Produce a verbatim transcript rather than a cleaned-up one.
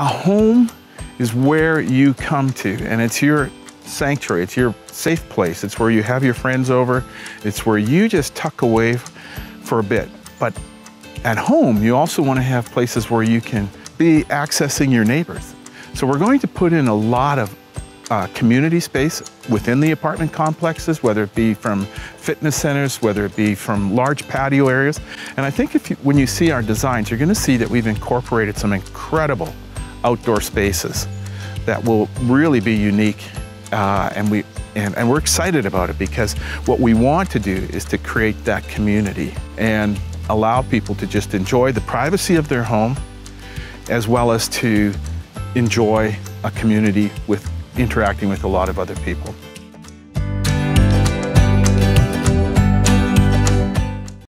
a home is where you come to, and it's your sanctuary, it's your safe place. It's where you have your friends over. It's where you just tuck away for a bit. But at home, you also want to have places where you can be accessing your neighbors. So we're going to put in a lot of uh, community space within the apartment complexes, whether it be from fitness centers, whether it be from large patio areas. And I think if you, when you see our designs, you're going to see that we've incorporated some incredible outdoor spaces that will really be unique. Uh, and, we, and, and we're excited about it, because what we want to do is to create that community and allow people to just enjoy the privacy of their home, as well as to enjoy a community with interacting with a lot of other people.